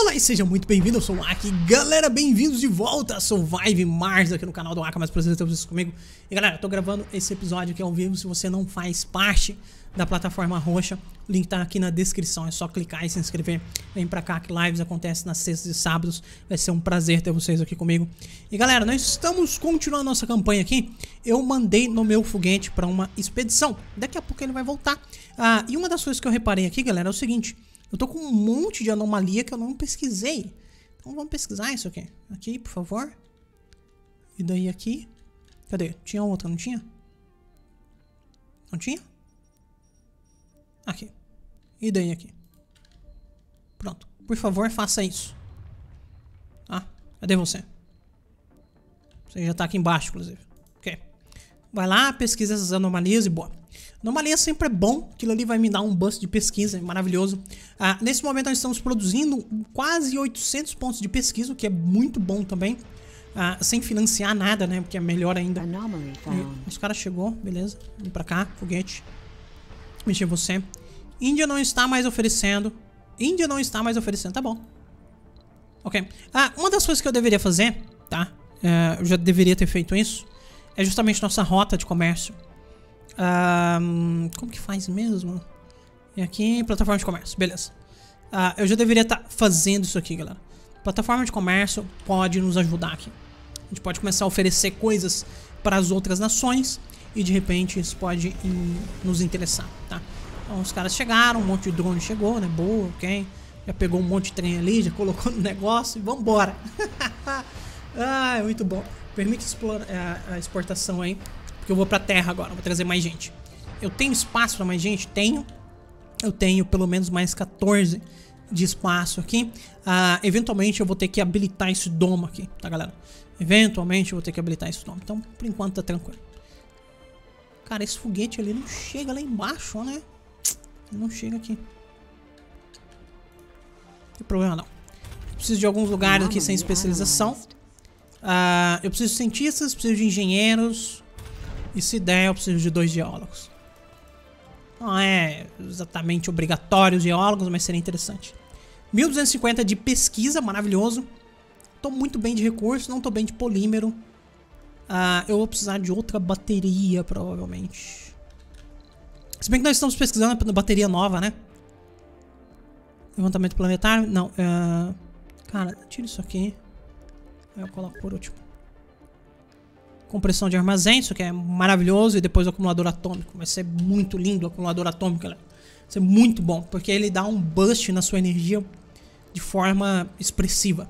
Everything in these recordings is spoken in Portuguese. Olá e sejam muito bem-vindos, eu sou o Aki. Galera, bem-vindos de volta a Surviving Mars aqui no canal do Aki, mais prazer ter vocês comigo. E galera, eu tô gravando esse episódio aqui ao vivo. Se você não faz parte da plataforma roxa, o link tá aqui na descrição, é só clicar e se inscrever. Vem pra cá que lives acontecem nas sextas e sábados, vai ser um prazer ter vocês aqui comigo. E galera, nós estamos continuando a nossa campanha aqui. Eu mandei no meu foguete pra uma expedição, daqui a pouco ele vai voltar. E uma das coisas que eu reparei aqui, galera, é o seguinte: eu tô com um monte de anomalia que eu não pesquisei. Então vamos pesquisar isso aqui. Aqui, por favor. E daí aqui. Cadê? Tinha outra, não tinha? Não tinha? Aqui. E daí aqui. Pronto. Por favor, faça isso. Ah, cadê você? Você já tá aqui embaixo, inclusive. Ok. Vai lá, pesquisa essas anomalias e boa. Anomalia sempre é bom, aquilo ali vai me dar um boost de pesquisa, é maravilhoso. Nesse momento nós estamos produzindo quase 800 pontos de pesquisa, o que é muito bom também. Sem financiar nada, né, porque é melhor ainda. Os caras chegou, beleza, vem pra cá, foguete. Mexer você. Índia não está mais oferecendo. Índia não está mais oferecendo, tá bom. Ok, uma das coisas que eu deveria fazer, tá, eu já deveria ter feito isso, é justamente nossa rota de comércio. Como que faz mesmo? E aqui, plataforma de comércio, beleza. Eu já deveria estar fazendo isso aqui, galera. Plataforma de comércio pode nos ajudar aqui. A gente pode começar a oferecer coisas para as outras nações e de repente isso pode nos interessar, tá? Então os caras chegaram, um monte de drone chegou, né? Boa, ok. Já pegou um monte de trem ali, já colocou no negócio e vambora. É muito bom. Permite a exportação aí. Eu vou pra terra agora, vou trazer mais gente. Eu tenho espaço pra mais gente? Tenho. Eu tenho pelo menos mais 14 de espaço aqui. Eventualmente eu vou ter que habilitar esse domo aqui, tá galera? Eventualmente eu vou ter que habilitar esse domo. Então por enquanto tá tranquilo. Cara, esse foguete ali não chega lá embaixo, né? Ele não chega aqui. Não tem problema não. Eu preciso de alguns lugares aqui sem especialização. Eu preciso de cientistas, preciso de engenheiros. E se der, eu preciso de 2 geólogos. Não é exatamente obrigatório os geólogos, mas seria interessante. 1250 de pesquisa, maravilhoso. Tô muito bem de recurso, não tô bem de polímero. Eu vou precisar de outra bateria, provavelmente. Se bem que nós estamos pesquisando na bateria nova, né? Levantamento planetário, não. Cara, tira isso aqui. Aí eu coloco por último. Compressão de armazém, isso que é maravilhoso. E depois o acumulador atômico. Vai ser muito lindo o acumulador atômico, galera. Vai ser muito bom, porque ele dá um boost na sua energia de forma expressiva.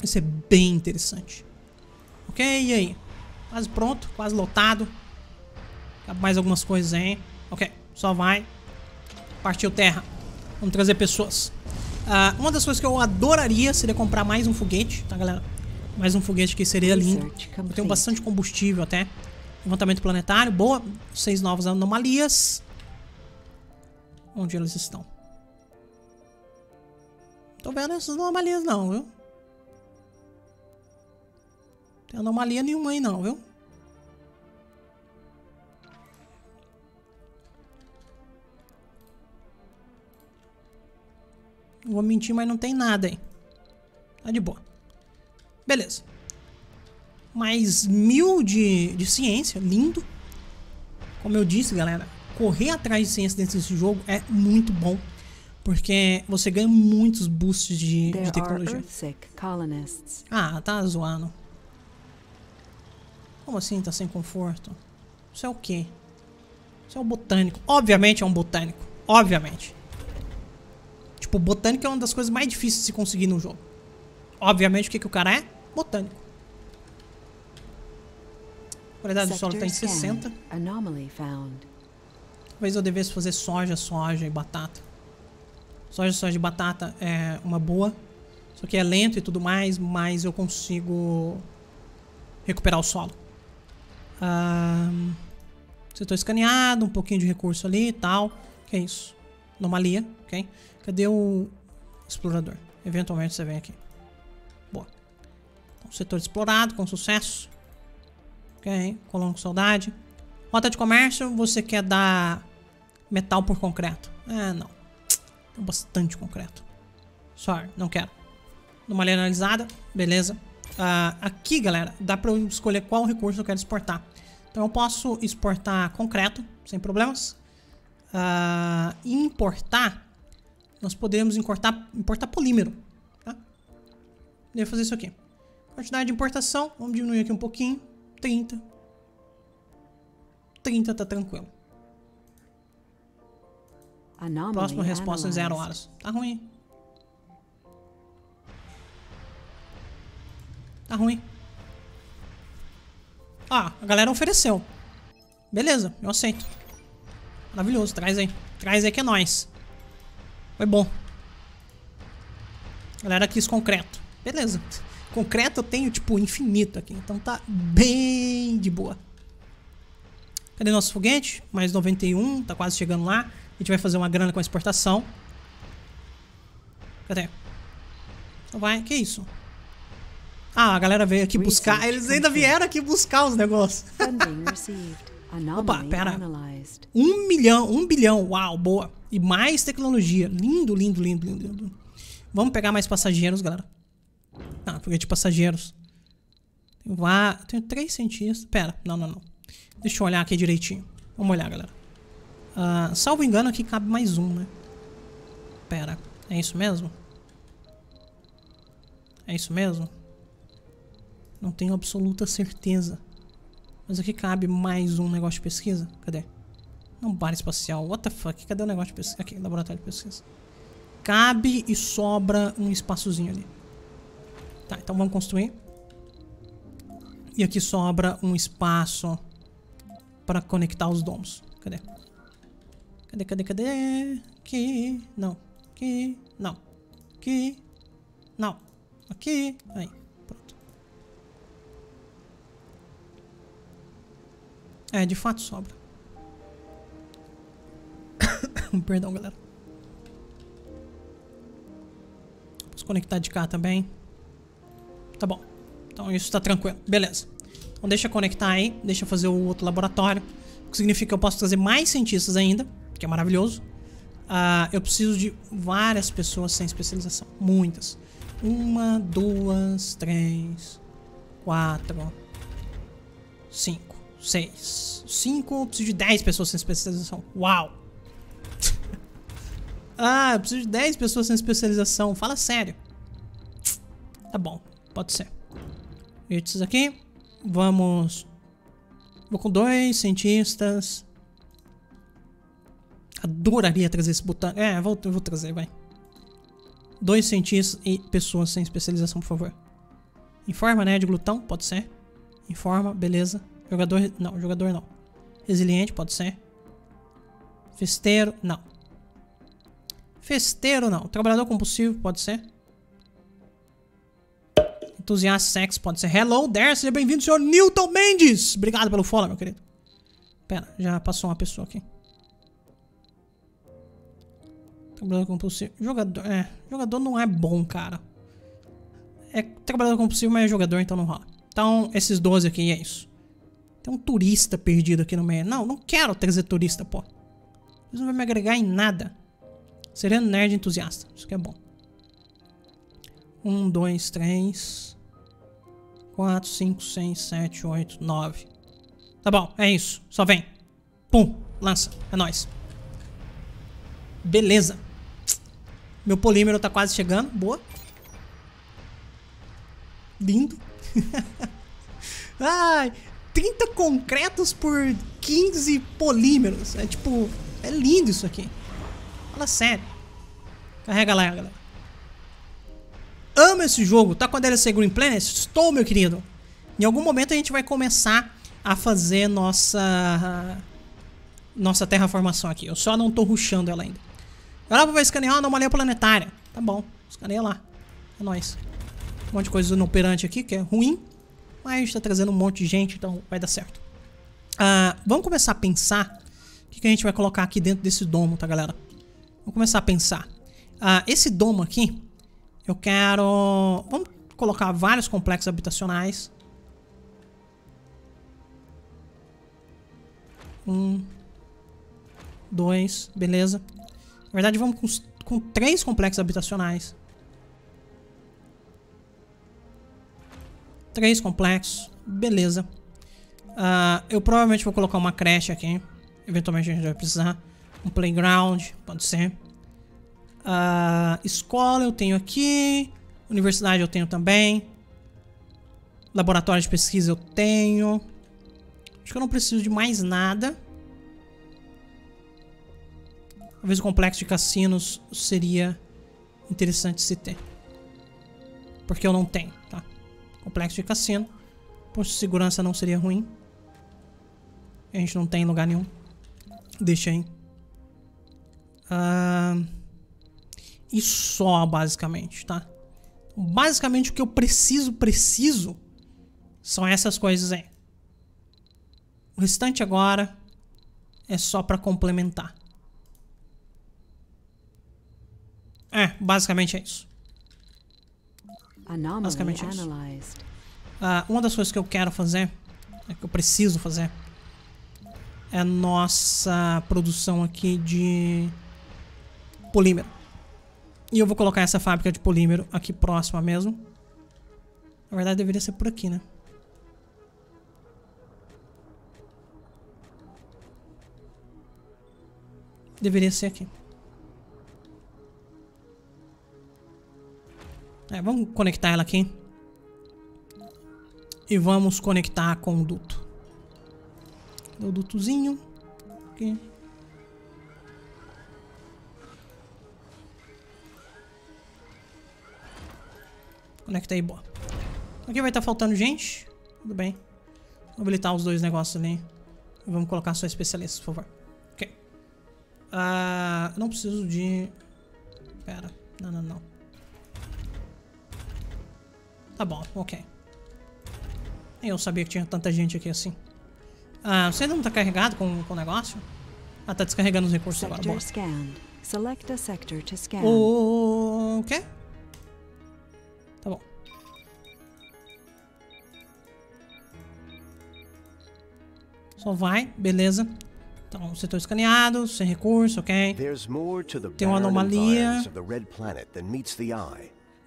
Isso é bem interessante. Ok, e aí? Quase pronto, quase lotado. Mais algumas coisas aí. Ok, só vai. Partiu terra. Vamos trazer pessoas. Uma das coisas que eu adoraria seria comprar mais um foguete, tá galera? Mais um foguete que seria lindo. Eu tenho bastante combustível até. Levantamento planetário, boa. 6 novas anomalias. Onde elas estão? Não tô vendo essas anomalias não, viu? Não tem anomalia nenhuma aí não, viu? Não vou mentir, mas não tem nada aí. Tá de boa. Beleza. Mais 1000 de ciência, lindo. Como eu disse, galera, correr atrás de ciência dentro desse jogo é muito bom, porque você ganha muitos boosts de tecnologia. Tá zoando. Como assim tá sem conforto? Isso é o quê? Isso é um botânico. Obviamente é um botânico. Obviamente. Tipo, botânico é uma das coisas mais difíceis de se conseguir no jogo. Obviamente o que o cara é? Botânico. A qualidade do solo está em 60. Talvez eu devesse fazer soja e batata. Soja e batata é uma boa. Só que é lento e tudo mais, mas eu consigo recuperar o solo. Setor escaneado, um pouquinho de recurso ali e tal. Que é isso? Anomalia, ok? Cadê o explorador? Eventualmente você vem aqui. Setor explorado, com sucesso. Ok, colono com saudade. Rota de comércio, você quer dar metal por concreto? Não. Tem bastante concreto. Sorry, não quero. Dou uma olhada analisada, beleza. Aqui, galera, dá pra eu escolher qual recurso eu quero exportar. Então eu posso exportar concreto, sem problemas. E importar, nós podemos importar polímero, tá? Devo fazer isso aqui. Quantidade de importação, vamos diminuir aqui um pouquinho. 30. 30 tá tranquilo. Próxima resposta em 0 horas. Tá ruim. Tá ruim. Ah, a galera ofereceu. Beleza, eu aceito. Maravilhoso, traz aí. Traz aí que é nóis. Foi bom. A galera quis concreto. Beleza. Concreto eu tenho, tipo, infinito aqui. Então tá bem de boa. Cadê nosso foguete? Mais 91, tá quase chegando lá. A gente vai fazer uma grana com a exportação. Cadê? Então vai, que isso? Ah, a galera veio aqui buscar. Eles ainda vieram aqui buscar os negócios. Opa, pera. 1 bilhão. Uau, boa. E mais tecnologia. Lindo, lindo, lindo, lindo, lindo. Vamos pegar mais passageiros, galera. Ah, foguete de passageiros. Tenho 3 cientistas. Pera, não. Deixa eu olhar aqui direitinho. Vamos olhar, galera. Salvo engano, aqui cabe mais um, né? Pera, é isso mesmo? É isso mesmo? Não tenho absoluta certeza. Mas aqui cabe mais um negócio de pesquisa. Cadê? Não, barra espacial. What the fuck? Cadê o negócio de pesquisa? Aqui, laboratório de pesquisa. Cabe e sobra um espaçozinho ali. Tá, então vamos construir. E aqui sobra um espaço para conectar os domos. Cadê? Cadê? Aqui. Não. Aqui. Não. Aqui. Não. Aqui. Aí. É, de fato sobra. Perdão, galera. Vamos conectar de cá também. Tá bom. Então isso tá tranquilo. Beleza. Então deixa eu conectar aí. Deixa eu fazer o outro laboratório. O que significa que eu posso trazer mais cientistas ainda. Que é maravilhoso. Eu preciso de várias pessoas sem especialização. Muitas. 1, 2, 3, 4, 5. 5, eu preciso de 10 pessoas sem especialização. Uau! Eu preciso de 10 pessoas sem especialização. Fala sério. Tá bom, pode ser. Esses aqui. Vamos. Vou com 2 cientistas. Adoraria trazer esse botânico. É, eu vou trazer, vai. 2 cientistas e pessoas sem especialização, por favor. Informa, né? De glutão, pode ser. Informa, beleza. Jogador, não, jogador não. Resiliente, pode ser. Festeiro, não. Festeiro, não. Trabalhador compulsivo, pode ser. Entusiasta, sexo, pode ser. Hello there, seja bem-vindo, senhor Newton Mendes. Obrigado pelo follow, meu querido. Pera, já passou uma pessoa aqui. Trabalhador compulsivo. Jogador, jogador não é bom, cara. É trabalhador compulsivo, mas é jogador, então não rola. Então, esses 12 aqui, é isso. Tem um turista perdido aqui no meio. Não, não quero trazer turista, pô. Isso não vai me agregar em nada. Seria nerd entusiasta. Isso que é bom. 1, 2, 3, 4, 5, 6, 7, 8, 9. Tá bom, é isso. Só vem. Pum, lança. É nóis. Beleza. Meu polímero tá quase chegando. Boa. Lindo. Ai... 30 concretos por 15 polímeros. É tipo... É lindo isso aqui. Fala sério. Carrega lá, galera. Amo esse jogo. Tá com a DLC Green Planets? Estou, meu querido. Em algum momento a gente vai começar a fazer nossa terraformação aqui. Eu só não tô rushando ela ainda. Agora vai escanear uma malha planetária. Tá bom. Escaneia lá. É nóis. Um monte de coisa inoperante aqui, que é ruim. Mas a gente tá trazendo um monte de gente, então vai dar certo. Vamos começar a pensar o que a gente vai colocar aqui dentro desse domo, tá, galera? Vamos começar a pensar. Esse domo aqui, eu quero... Vamos colocar vários complexos habitacionais. 1, 2, beleza. Na verdade, vamos com 3 complexos habitacionais. 3 complexos, beleza. Eu provavelmente vou colocar uma creche aqui. Eventualmente a gente vai precisar. Um playground, pode ser. Escola eu tenho aqui. Universidade eu tenho também. Laboratório de pesquisa eu tenho. Acho que eu não preciso de mais nada. Talvez o complexo de cassinos seria interessante se ter. Porque eu não tenho, tá? Complexo de cassino. Posto de segurança não seria ruim. A gente não tem em lugar nenhum. Deixa aí. E só, basicamente, tá? Basicamente o que eu preciso são essas coisas aí. O restante agora é só pra complementar. Basicamente é isso. Basicamente é isso. Uma das coisas que eu quero fazer, que eu preciso fazer, é a nossa produção aqui de polímero. E eu vou colocar essa fábrica de polímero aqui próxima mesmo. Na verdade deveria ser por aqui, né? Deveria ser aqui. Vamos conectar ela aqui. E vamos conectar com o duto. O dutozinho. Aqui. Conecta aí, boa. Aqui vai estar faltando gente. Tudo bem. Vou habilitar os dois negócios ali. Vamos colocar só especialistas, por favor. Ok. Não preciso de... Pera. Não. Tá bom, ok. Nem eu sabia que tinha tanta gente aqui assim. Você ainda não tá carregado com o negócio? Tá descarregando os recursos agora. Boa. O quê? Tá bom. Só vai, beleza. Então, setor escaneado, sem recurso, ok. Tem uma anomalia.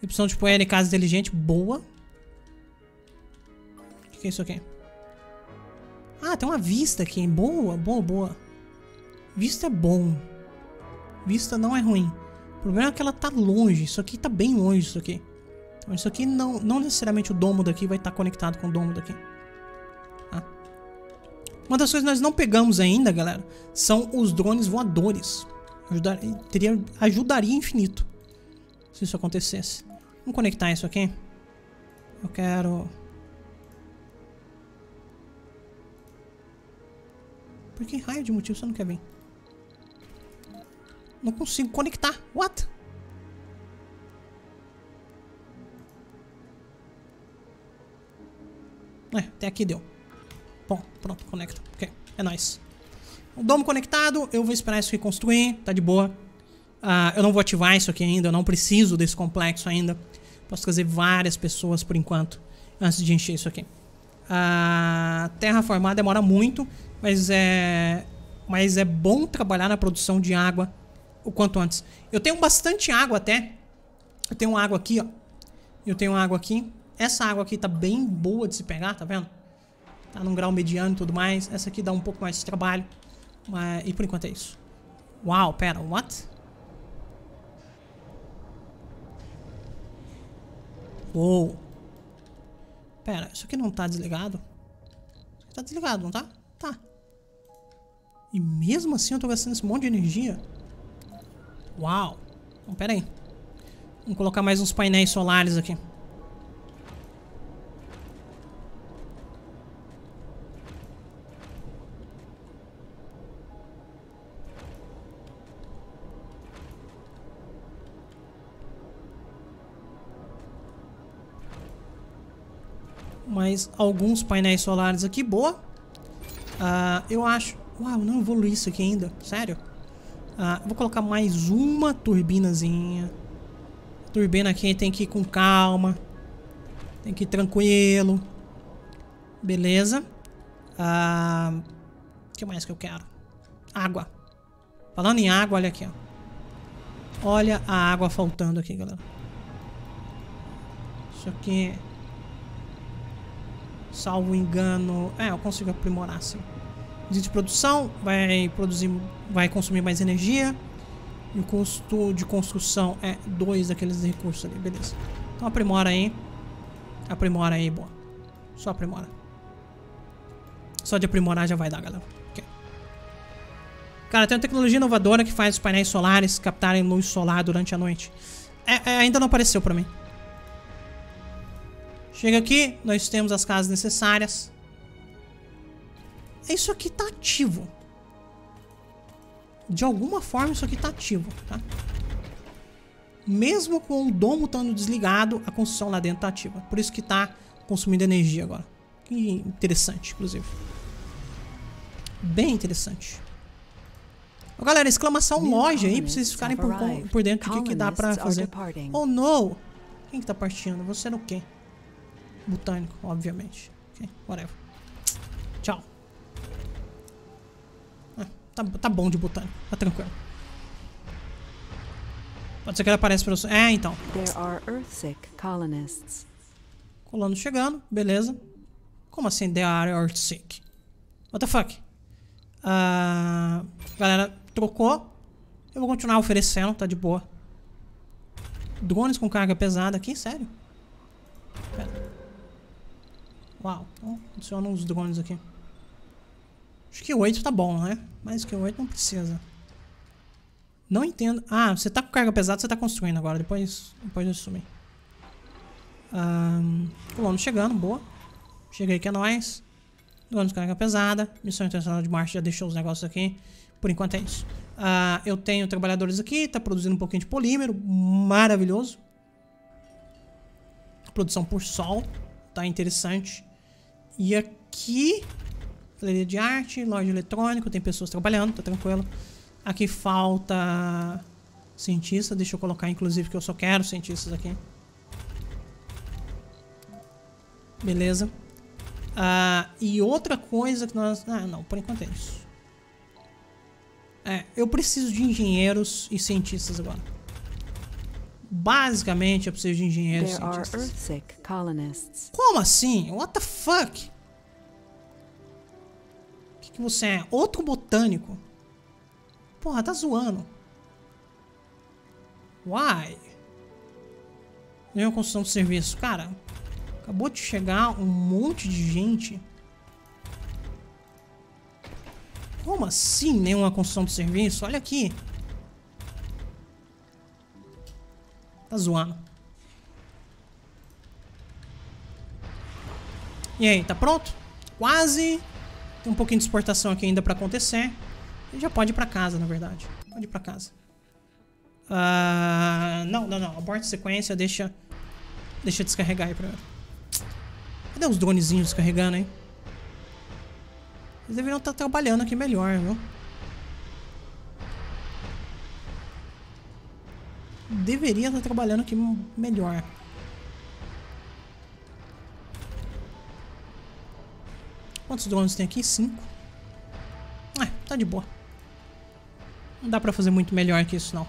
Opção de poeira e casa inteligente, boa. O que é isso aqui? Tem uma vista aqui, boa. Vista é bom. Vista não é ruim. O problema é que ela tá longe. Isso aqui tá bem longe, isso aqui. Então isso aqui não necessariamente o domo daqui vai estar conectado com o domo daqui. Uma das coisas que nós não pegamos ainda, galera, são os drones voadores. Ajudaria infinito se isso acontecesse. Vamos conectar isso aqui. Eu quero... Por que raio de motivo você não quer vir? Não consigo conectar. What? Até aqui deu. Bom, pronto, conecta. Ok, é nóis. O domo conectado, eu vou esperar isso reconstruir. Tá de boa. Eu não vou ativar isso aqui ainda. Eu não preciso desse complexo ainda. Posso trazer várias pessoas por enquanto, antes de encher isso aqui. Terraformar demora muito, mas é bom trabalhar na produção de água o quanto antes. Eu tenho bastante água até. Eu tenho água aqui, ó. Eu tenho água aqui. Essa água aqui tá bem boa de se pegar, tá vendo? Tá num grau mediano e tudo mais. Essa aqui dá um pouco mais de trabalho. Mas, e por enquanto é isso. Uau, pera, what? Uou. Pera, isso aqui não tá desligado? Tá desligado, não tá? Tá. E mesmo assim eu tô gastando esse monte de energia. Uau. Então, pera aí. Vamos colocar mais uns painéis solares aqui. Mais alguns painéis solares aqui, boa. Eu acho... Uau, não evoluí isso aqui ainda, sério. Vou colocar mais uma turbinazinha. A turbina aqui tem que ir com calma. Tem que ir tranquilo. Beleza. O que mais que eu quero? Água. Falando em água, olha aqui, ó. Olha a água faltando aqui, galera. Isso aqui... salvo engano. É, eu consigo aprimorar sim. Desde produção, vai produzir, vai consumir mais energia. E o custo de construção é 2 daqueles recursos ali, beleza. Então aprimora aí. Aprimora aí, boa. Só aprimora. Só de aprimorar já vai dar, galera. Okay. Cara, tem uma tecnologia inovadora que faz os painéis solares captarem luz solar durante a noite. Ainda não apareceu pra mim. Chega aqui, nós temos as casas necessárias. Isso aqui tá ativo. De alguma forma isso aqui tá ativo, tá? Mesmo com o domo estando desligado, a construção lá dentro tá ativa. Por isso que tá consumindo energia agora. Que interessante, inclusive. Bem interessante. Ó, galera, exclamação loja aí, pra vocês ficarem por dentro do que dá pra fazer. Oh, não! Quem que tá partindo? Você no quê? Botânico, obviamente. Ok, whatever. Tchau. Tá bom de botânico, tá tranquilo. Pode ser que ele apareça pra você. É, então. Colono chegando, beleza. Como assim, they are Earthsick? What the fuck? Galera, trocou. Eu vou continuar oferecendo, tá de boa. Drones com carga pesada aqui, sério? Pera. Uau, então adiciona uns drones aqui. Acho que 8 tá bom, né? Mais que 8 não precisa. Não entendo. Ah, você tá com carga pesada, você tá construindo agora. Depois eu sumi. Colono chegando, boa. Chega aí que é nóis. Drones com carga pesada. Missão Internacional de Marte já deixou os negócios aqui. Por enquanto é isso. Eu tenho trabalhadores aqui. Tá produzindo um pouquinho de polímero. Maravilhoso. Produção por sol. Tá interessante. E aqui... galeria de arte, loja de eletrônico, tem pessoas trabalhando, tá tranquilo. Aqui falta cientista, deixa eu colocar inclusive que eu só quero cientistas aqui. Beleza. E outra coisa que nós... Ah, não, por enquanto é isso. É, eu preciso de engenheiros e cientistas agora. Basicamente eu preciso de engenheiros e cientistas. Como assim? What the fuck? Você é outro botânico? Porra, tá zoando. Why? Nenhuma construção de serviço. Cara, acabou de chegar um monte de gente. Como assim nenhuma construção de serviço? Olha aqui. Tá zoando. E aí, tá pronto? Quase... Tem um pouquinho de exportação aqui ainda pra acontecer. Ele já pode ir pra casa, na verdade. Pode ir pra casa. Não. Aborta a sequência, deixa descarregar aí primeiro. Cadê os dronezinhos descarregando aí? Eles deveriam estar trabalhando aqui melhor, viu? Deveria estar trabalhando aqui melhor. Quantos drones tem aqui? 5. É, tá de boa. Não dá pra fazer muito melhor que isso, não.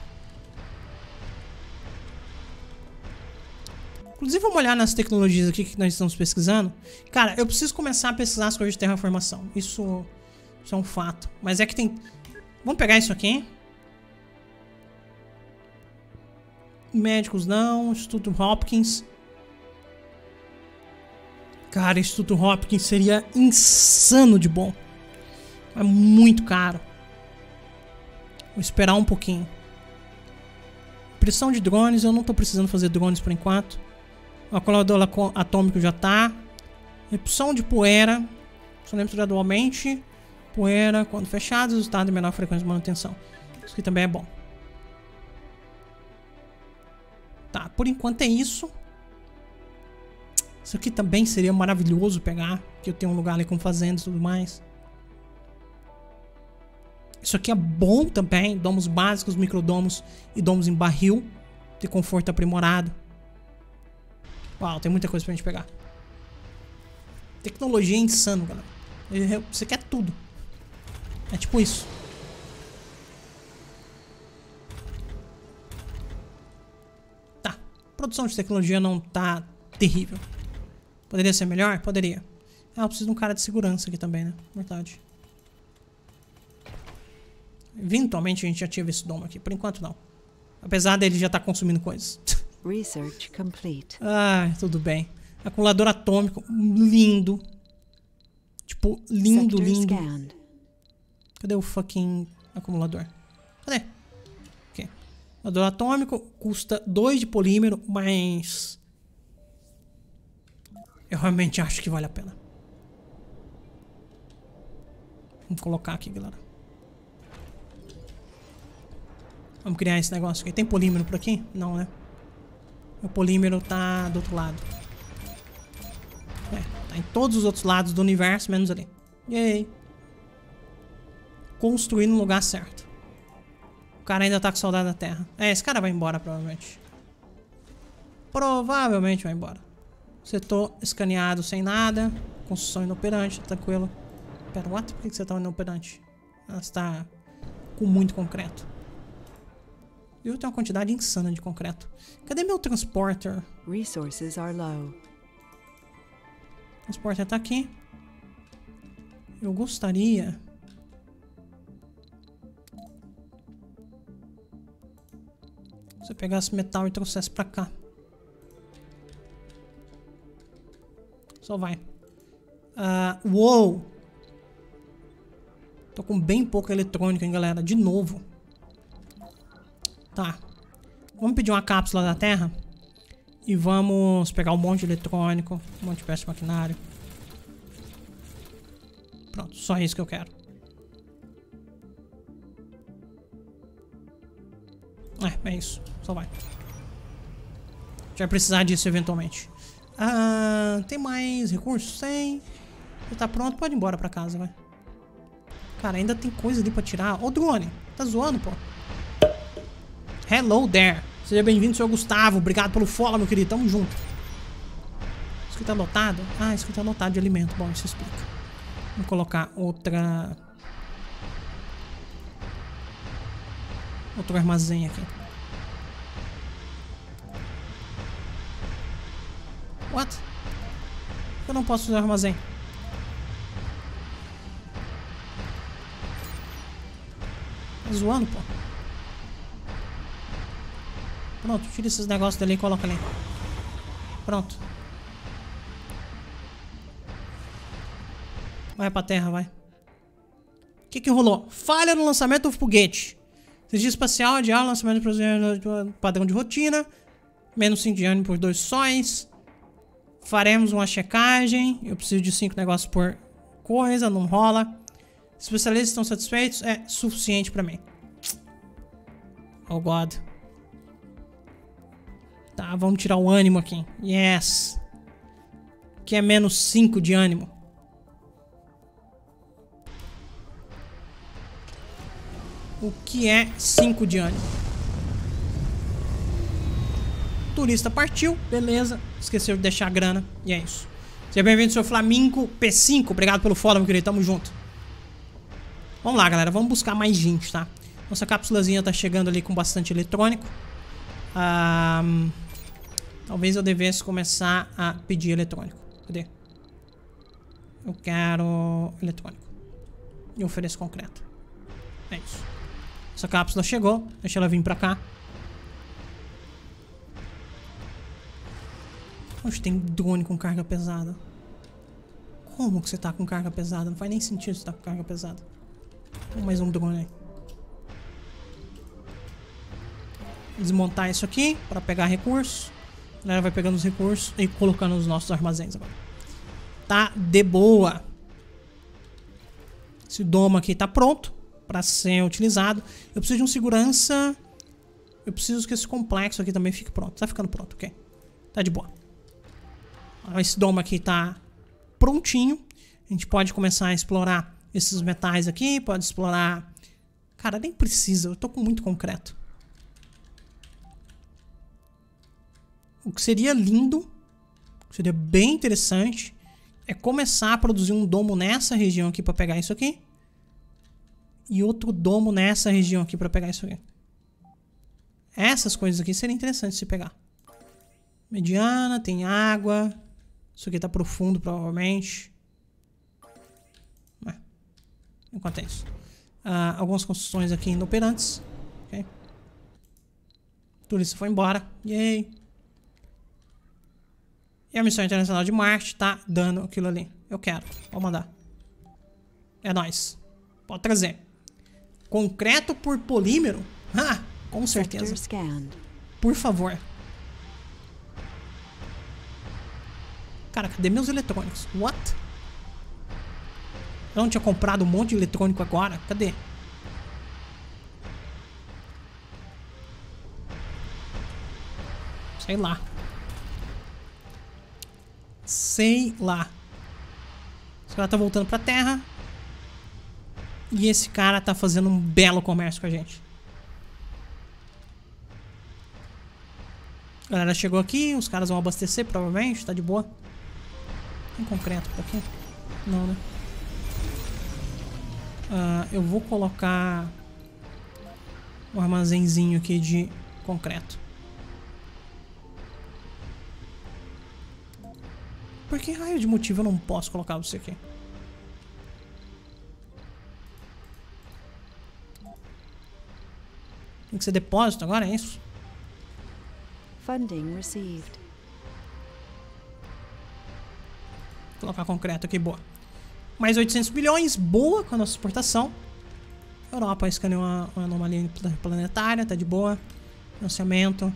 Inclusive, vamos olhar nas tecnologias aqui que nós estamos pesquisando. Cara, eu preciso começar a pesquisar as coisas de terraformação. Isso é um fato. Mas é que tem... Vamos pegar isso aqui. Médicos não. Instituto Hopkins. Cara, Instituto Hopkins seria insano de bom. É muito caro. Vou esperar um pouquinho. Pressão de drones. Eu não tô precisando fazer drones por enquanto. O acumulador atômico já tá. Repulsão de poeira. Só lembro gradualmente. Poeira quando fechado. Resultado em menor frequência de manutenção. Isso aqui também é bom. Tá, por enquanto é isso. Isso aqui também seria maravilhoso pegar, que eu tenho um lugar ali com fazendas e tudo mais. Isso aqui é bom também, domos básicos, microdomos e domos em barril, ter conforto aprimorado. Uau, tem muita coisa pra gente pegar. Tecnologia é insano, galera. Você quer tudo. É tipo isso. Tá, produção de tecnologia não tá terrível. Poderia ser melhor? Poderia. Ah, eu preciso de um cara de segurança aqui também, né? Verdade. Eventualmente a gente já tinha visto o domo aqui. Por enquanto, não. Apesar dele já estar consumindo coisas. Research complete. Ah, tudo bem. Acumulador atômico. Lindo. Tipo, lindo, lindo. Cadê o fucking acumulador? Cadê? Ok. Acumulador atômico custa 2 de polímero, mas... eu realmente acho que vale a pena. Vamos colocar aqui, galera. Vamos criar esse negócio aqui. Tem polímero por aqui? Não, né? O polímero tá do outro lado. É, tá em todos os outros lados do universo, menos ali. Yay! Construir no lugar certo. O cara ainda tá com saudade da Terra. É, esse cara vai embora, provavelmente. Provavelmente vai embora. Setor escaneado sem nada. Construção inoperante, tranquilo. Pera, what? Por que você tá inoperante? Ela está com muito concreto. Eu tenho uma quantidade insana de concreto. Cadê meu transporter? Resources are low. Transporter tá aqui. Eu gostaria... se eu pegasse metal e trouxesse pra cá. Só vai. Uou! Tô com bem pouco eletrônico, hein, galera. De novo. Tá. Vamos pedir uma cápsula da Terra. E vamos pegar um monte de eletrônico. Um monte de peça de maquinário. Pronto, só isso que eu quero. É isso. Só vai. A gente vai precisar disso eventualmente. Ah, tem mais recursos? Tem. Você tá pronto? Pode ir embora pra casa, vai. Cara, ainda tem coisa ali pra tirar. Ô, drone. Tá zoando, pô. Hello there. Seja bem-vindo, senhor Gustavo. Obrigado pelo follow, meu querido. Tamo junto. Isso aqui tá lotado? Ah, isso aqui tá lotado de alimento. Bom, isso explica. Vou colocar outra... outro armazém aqui. What? Eu não posso usar armazém. Tá zoando, pô. Pronto, tira esses negócios dali e coloca ali. Pronto. Vai pra terra, vai. O que que rolou? Falha no lançamento do foguete. Energia espacial, adiar o lançamento do padrão de rotina. Menos 5 de ânimo por 2 sóis. Faremos uma checagem. Eu preciso de 5 negócios por coisa, não rola. Especialistas estão satisfeitos? É suficiente pra mim. Oh, God. Tá, vamos tirar o ânimo aqui. Yes. Que é menos 5 de ânimo. O que é 5 de ânimo? Turista partiu. Beleza. Esqueceu de deixar a grana. E é isso. Seja bem-vindo, seu Flamingo P5. Obrigado pelo follow, meu querido. Tamo junto. Vamos lá, galera. Vamos buscar mais gente, tá? Nossa cápsulazinha tá chegando ali com bastante eletrônico. Talvez eu devesse começar a pedir eletrônico. Cadê? Eu quero eletrônico. E ofereço concreto. É isso. Essa cápsula chegou. Deixa ela vir pra cá. Oxe, tem drone com carga pesada. Como que você tá com carga pesada? Não faz nem sentido você tá com carga pesada. Tem mais um drone aí. Desmontar isso aqui para pegar recursos. A galera vai pegando os recursos e colocando nos nossos armazéns agora. Tá de boa. Esse domo aqui tá pronto para ser utilizado. Eu preciso de um segurança. Eu preciso que esse complexo aqui também fique pronto. Tá ficando pronto, ok. Tá de boa. Esse domo aqui tá prontinho. A gente pode começar a explorar esses metais aqui. Pode explorar... cara, nem precisa. Eu tô com muito concreto. O que seria lindo, o que seria bem interessante, é começar a produzir um domo nessa região aqui pra pegar isso aqui. E outro domo nessa região aqui pra pegar isso aqui. Essas coisas aqui seriam interessantes se pegar. Mediana, tem água. Isso aqui tá profundo, provavelmente. Enquanto é isso, algumas construções aqui inoperantes. Ok. Tudo isso foi embora. Yay. E a missão internacional de Marte tá dando aquilo ali. Eu quero. Vou mandar. É nóis. Pode trazer. Concreto por polímero? Ah, com certeza. Por favor. Cara, cadê meus eletrônicos? What? Eu não tinha comprado um monte de eletrônico agora? Cadê? Sei lá. Sei lá. Esse cara tá voltando pra Terra. E esse cara tá fazendo um belo comércio com a gente. A galera chegou aqui, os caras vão abastecer, provavelmente, tá de boa. Tem concreto por aqui? Não, né? Eu vou colocar um armazenzinho aqui de concreto. Por que raio de motivo eu não posso colocar você aqui? Tem que ser depósito agora, é isso? Funding received. Vou colocar concreto aqui, boa. Mais 800 bilhões, boa com a nossa exportação. Europa escaneou uma anomalia planetária, tá de boa. Financiamento.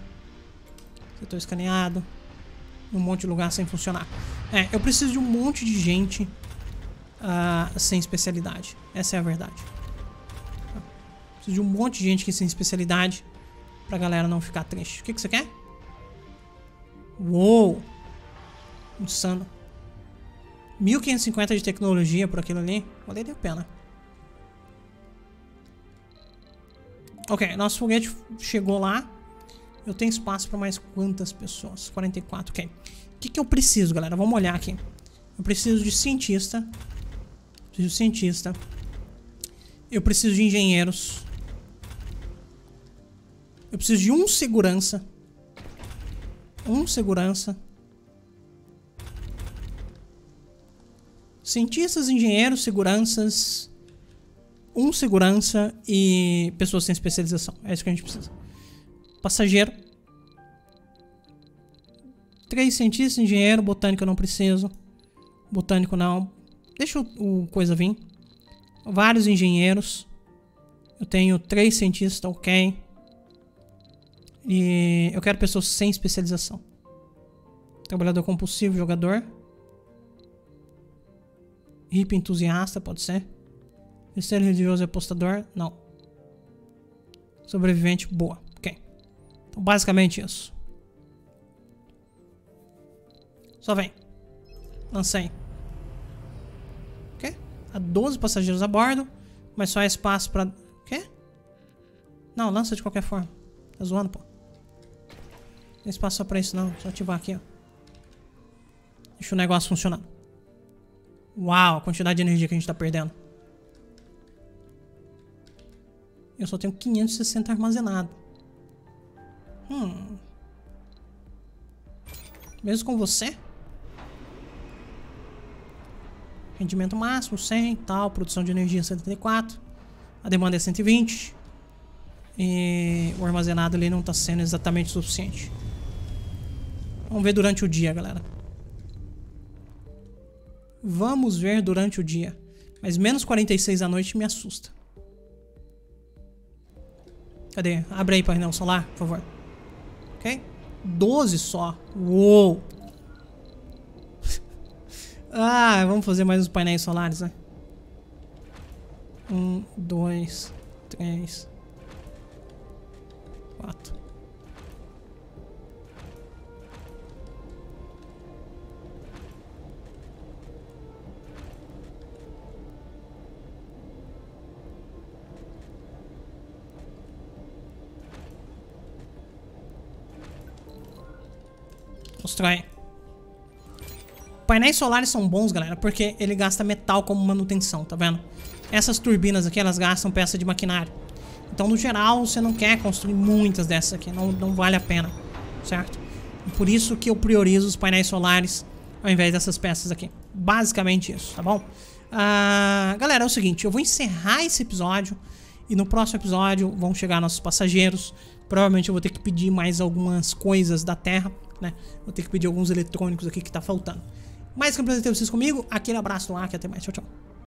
Setor escaneado. Um monte de lugar sem funcionar. É, eu preciso de um monte de gente sem especialidade. Essa é a verdade. Preciso de um monte de gente aqui sem especialidade pra galera não ficar triste. O que você quer? Uou! Insano. 1550 de tecnologia por aquilo ali. Valeu a pena. Ok, nosso foguete chegou lá. Eu tenho espaço pra mais quantas pessoas? 44, ok. O que eu preciso, galera? Vamos olhar aqui. Eu preciso de cientista. Preciso de cientista. Eu preciso de engenheiros. Eu preciso de um segurança. Um segurança. Cientistas, engenheiros, seguranças. Um segurança e pessoas sem especialização. É isso que a gente precisa. Passageiro. 3 cientistas, engenheiro, botânico eu não preciso. Botânico não. Deixa o coisa vir. Vários engenheiros. Eu tenho 3 cientistas, ok. E eu quero pessoas sem especialização. Trabalhador compulsivo, jogador. Hippie entusiasta, pode ser. Mistério religioso e apostador, não. Sobrevivente, boa, ok. Então basicamente isso. Só vem. Lancei. Ok? Há 12 passageiros a bordo. Mas só há espaço pra... O quê? Não, lança de qualquer forma. Tá zoando, pô. Não tem espaço só pra isso não. Só ativar aqui, ó. Deixa o negócio funcionar. Uau, a quantidade de energia que a gente tá perdendo. Eu só tenho 560 armazenado. Mesmo com você? Rendimento máximo, 100, tal. Produção de energia, 74. A demanda é 120. E o armazenado ali não tá sendo exatamente o suficiente. Vamos ver durante o dia, galera. Vamos ver durante o dia. Mas menos 46 à noite me assusta. Cadê? Abre aí painel solar, por favor. Ok? 12 só. Uou! Ah, vamos fazer mais uns painéis solares, né? 1, 2, 3, 4. Constrói. Painéis solares são bons, galera, porque ele gasta metal como manutenção, tá vendo? Essas turbinas aqui, elas gastam peça de maquinário. Então, no geral, você não quer construir muitas dessas aqui. Não vale a pena, certo? E por isso que eu priorizo os painéis solares ao invés dessas peças aqui. Basicamente isso, tá bom? Galera, é o seguinte, eu vou encerrar esse episódio e no próximo episódio vão chegar nossos passageiros. Provavelmente eu vou ter que pedir mais algumas coisas da Terra, né? Vou ter que pedir alguns eletrônicos aqui que tá faltando. Mais que um prazer ter vocês comigo. Aquele abraço no ar, que até mais. Tchau, tchau.